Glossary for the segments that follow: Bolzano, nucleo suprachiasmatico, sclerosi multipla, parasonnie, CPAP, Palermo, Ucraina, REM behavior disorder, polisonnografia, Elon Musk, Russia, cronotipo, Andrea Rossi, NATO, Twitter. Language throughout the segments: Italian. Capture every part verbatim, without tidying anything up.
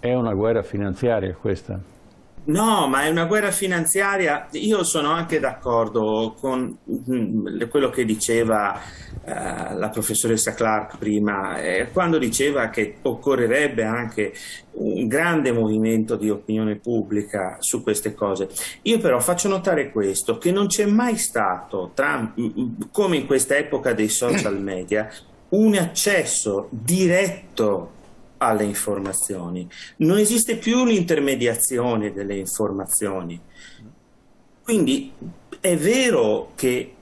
È una guerra finanziaria questa? No, ma è una guerra finanziaria. Io sono anche d'accordo con quello che diceva eh, la professoressa Clark prima, eh, quando diceva che occorrerebbe anche un grande movimento di opinione pubblica su queste cose. Io però faccio notare questo, che non c'è mai stato, tra, come in questa epoca dei social media, un accesso diretto alle informazioni. Non esiste più l'intermediazione delle informazioni. Quindi è vero che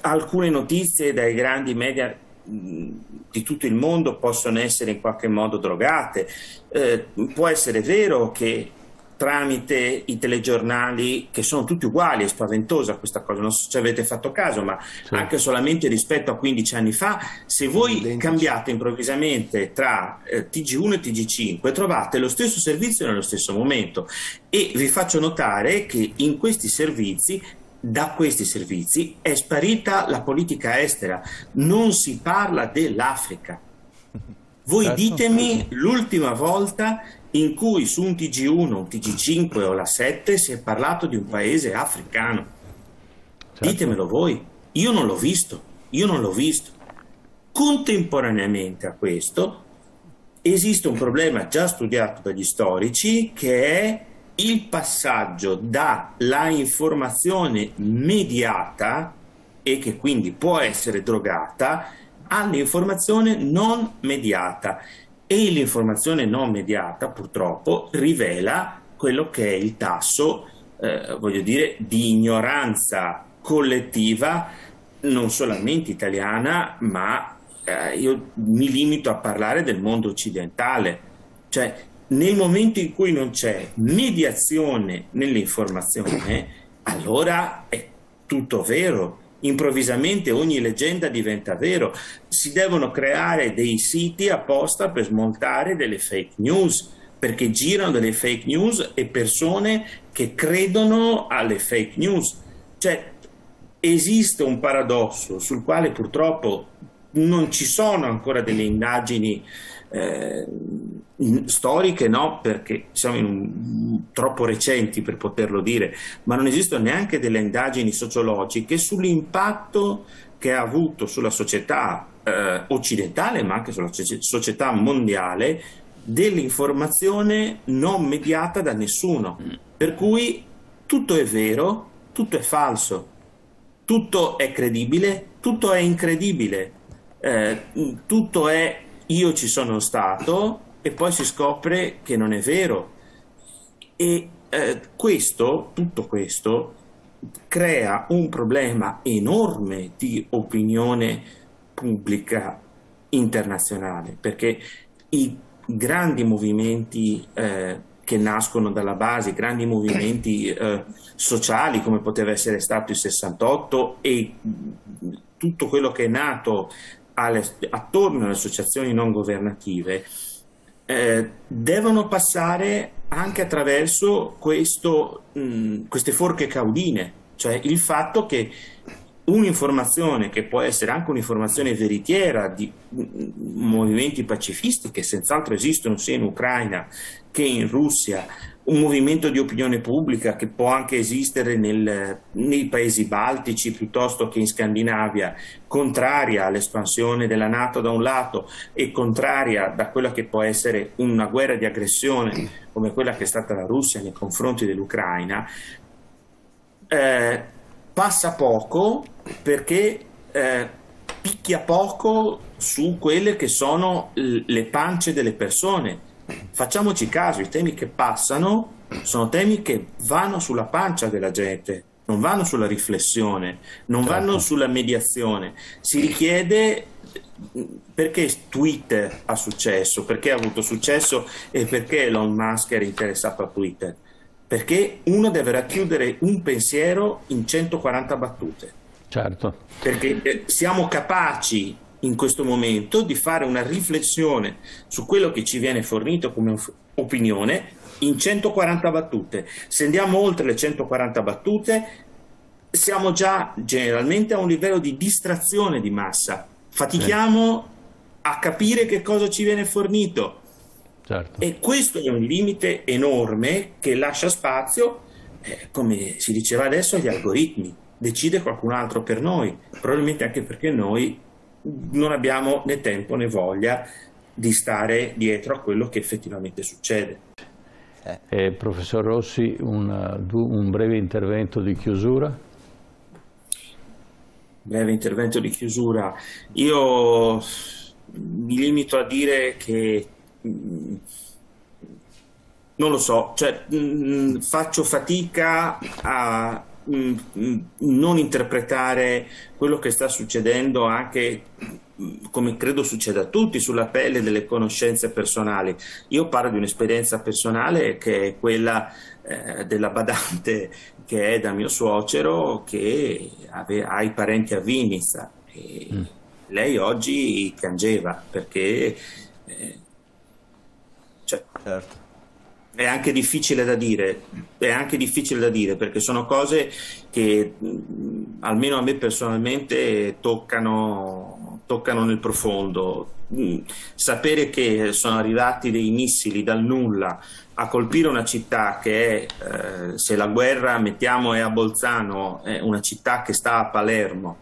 alcune notizie dai grandi media di tutto il mondo possono essere in qualche modo drogate. Eh, può essere vero che tramite i telegiornali, che sono tutti uguali, è spaventosa questa cosa, non so se avete fatto caso, ma sì, anche solamente rispetto a quindici anni fa, se voi identici. cambiate improvvisamente tra eh, T G uno e T G cinque, trovate lo stesso servizio nello stesso momento, e vi faccio notare che in questi servizi, da questi servizi, è sparita la politica estera, non si parla dell'Africa. Voi certo. ditemi l'ultima volta in cui su un T G uno, un T G cinque o la sette si è parlato di un paese africano. Certo. Ditemelo voi. Io non l'ho visto. Io non l'ho visto. Contemporaneamente a questo esiste un problema già studiato dagli storici, che è il passaggio dalla informazione mediata, e che quindi può essere drogata, all'informazione non mediata. E l'informazione non mediata purtroppo rivela quello che è il tasso, eh, voglio dire, di ignoranza collettiva, non solamente italiana, ma eh, io mi limito a parlare del mondo occidentale. Cioè, nel momento in cui non c'è mediazione nell'informazione, allora è tutto vero. Improvvisamente ogni leggenda diventa vero, si devono creare dei siti apposta per smontare delle fake news, perché girano delle fake news e persone che credono alle fake news. Cioè, esiste un paradosso sul quale purtroppo non ci sono ancora delle indagini eh, storiche, no, perché siamo in un, troppo recenti per poterlo dire, ma non esistono neanche delle indagini sociologiche sull'impatto che ha avuto sulla società eh, occidentale, ma anche sulla società mondiale, dell'informazione non mediata da nessuno, per cui tutto è vero, tutto è falso, tutto è credibile, tutto è incredibile, eh, tutto è io ci sono stato, e poi si scopre che non è vero. E eh, questo, tutto questo crea un problema enorme di opinione pubblica internazionale, perché i grandi movimenti eh, che nascono dalla base, i grandi movimenti eh, sociali, come poteva essere stato il sessantotto, e tutto quello che è nato alle, attorno alle associazioni non governative, Eh, devono passare anche attraverso questo, mh, queste forche caudine, cioè il fatto che un'informazione che può essere anche un'informazione veritiera di mh, movimenti pacifisti che senz'altro esistono sia in Ucraina che in Russia, un movimento di opinione pubblica che può anche esistere nel, nei paesi baltici piuttosto che in Scandinavia, contraria all'espansione della NATO da un lato e contraria da quella che può essere una guerra di aggressione come quella che è stata la Russia nei confronti dell'Ucraina, eh, passa poco perché eh, picchia poco su quelle che sono le pance delle persone. Facciamoci caso, i temi che passano sono temi che vanno sulla pancia della gente, non vanno sulla riflessione, non certo. vanno sulla mediazione. Si richiede perché Twitter ha successo, perché ha avuto successo e perché Elon Musk era interessato a Twitter. Perché uno deve racchiudere un pensiero in centoquaranta battute. Certo. Perché siamo capaci in questo momento di fare una riflessione su quello che ci viene fornito come opinione in centoquaranta battute. Se andiamo oltre le centoquaranta battute siamo già generalmente a un livello di distrazione di massa, fatichiamo a capire che cosa ci viene fornito. Certo. E questo è un limite enorme che lascia spazio, eh, come si diceva adesso, agli algoritmi. Decide qualcun altro per noi, probabilmente anche perché noi non abbiamo né tempo né voglia di stare dietro a quello che effettivamente succede. Eh, professor Rossi, un, un breve intervento di chiusura. Breve intervento di chiusura. Io mi limito a dire che non lo so, cioè faccio fatica a non interpretare quello che sta succedendo, anche come credo succeda a tutti, sulla pelle delle conoscenze personali. Io parlo di un'esperienza personale che è quella eh, della badante che è da mio suocero, che ave- ha i parenti a Vinica, e mm. lei oggi piangeva perché eh, cioè, certo. È anche difficile da dire, è anche difficile da dire perché sono cose che almeno a me personalmente toccano, toccano nel profondo. Sapere che sono arrivati dei missili dal nulla a colpire una città che è, eh, se la guerra mettiamo è a Bolzano, è una città che sta a Palermo,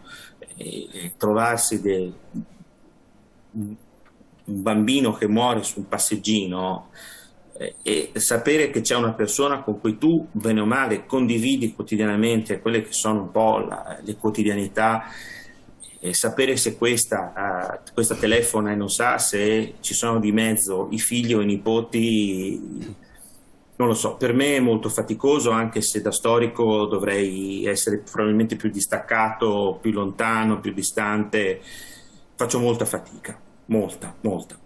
e, e trovarsi dei, un bambino che muore su un passeggino, e sapere che c'è una persona con cui tu bene o male condividi quotidianamente quelle che sono un po' la, le quotidianità, e sapere se questa, uh, questa telefona e non sa se ci sono di mezzo i figli o i nipoti, non lo so, per me è molto faticoso, anche se da storico dovrei essere probabilmente più distaccato, più lontano, più distante. Faccio molta fatica, molta, molta.